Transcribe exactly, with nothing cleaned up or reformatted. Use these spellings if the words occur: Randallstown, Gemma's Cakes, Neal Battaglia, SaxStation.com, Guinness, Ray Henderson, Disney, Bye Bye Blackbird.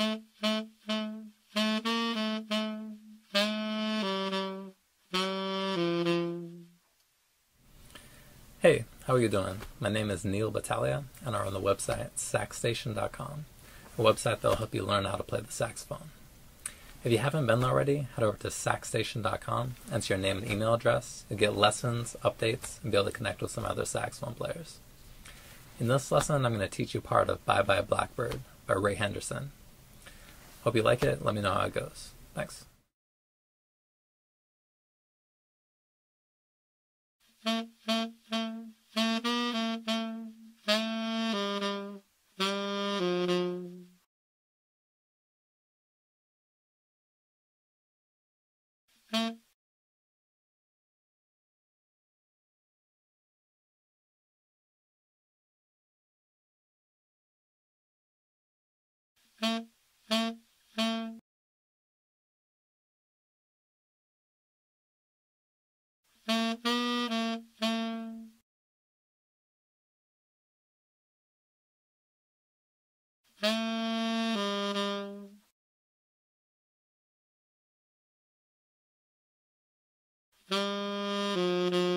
Hey, how are you doing? My name is Neal Battaglia, and I'm on the website sax station dot com, a website that will help you learn how to play the saxophone. If you haven't been there already, head over to sax station dot com, enter your name and email address, to get lessons, updates, and be able to connect with some other saxophone players. In this lesson, I'm going to teach you part of Bye Bye Blackbird by Ray Henderson. Hope you like it. Let me know how it goes. Thanks. Thank you.